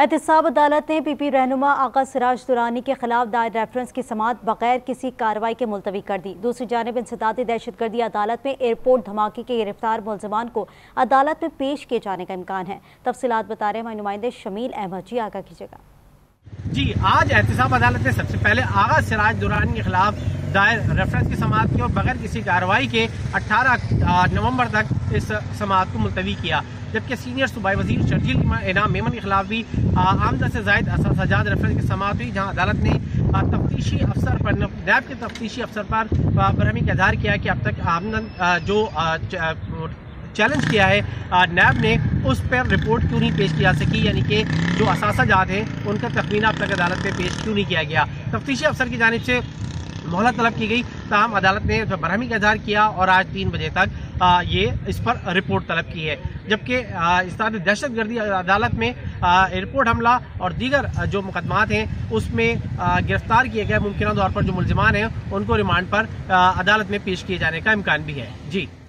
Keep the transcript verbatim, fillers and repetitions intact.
एहतसाब अदालत ने पी पी रहनुमा आगा सिराज दुरानी के खिलाफ दायर रेफरेंस की समाअत बगैर किसी कार्रवाई के मुलतवी कर दी। दूसरी जानब इंसदाद-ए-दहशतगर्दी अदालत में एयरपोर्ट धमाके के गिरफ्तार मुलजमान को अदालत में पेश किए जाने का इम्कान है। तफसीलात बता रहे हैं नुमाइंदे शमील अहमद। जी आगा की जगह जी आज एहतसाब अदालत ने सबसे पहले आगा सिराज दुरानी के खिलाफ दायर रेफरेंस की समाअत की और बगैर किसी कार्रवाई के अठारह नवंबर तक इस समाअत को मुलतवी किया, जबकि सीनियर सूबाई वजीर शकील इनाम मेमन के खिलाफ भी आमद से जायद सजाद रेफरेंस की समाअत हुई, जहां अदालत ने तफ्तीशी अफसर पर नैब के तफ्तीशी अफसर पर बरहमी का इजहार किया कि अब तक आमदन जो चैलेंज किया है नैब ने उस पर रिपोर्ट क्यों नहीं पेश की जा सकी, यानी कि जो असाजात हैं उनका तखमीना अब तक अदालत में पेश क्यों नहीं किया गया। तफ्तीशी अफसर की जानिब से मोहलत तलब की गई, तहम अदालत ने तो बरहमी का इजहार किया और आज तीन बजे तक आ, ये इस पर रिपोर्ट तलब की है, जबकि इंसदाद-ए-दहशतगर्दी अदालत में एयरपोर्ट हमला और दीगर जो मुकदमात हैं उसमें गिरफ्तार किए गए मुमकिन तौर पर जो मुलजमान हैं उनको रिमांड पर आ, अदालत में पेश किए जाने का इम्कान भी है। जी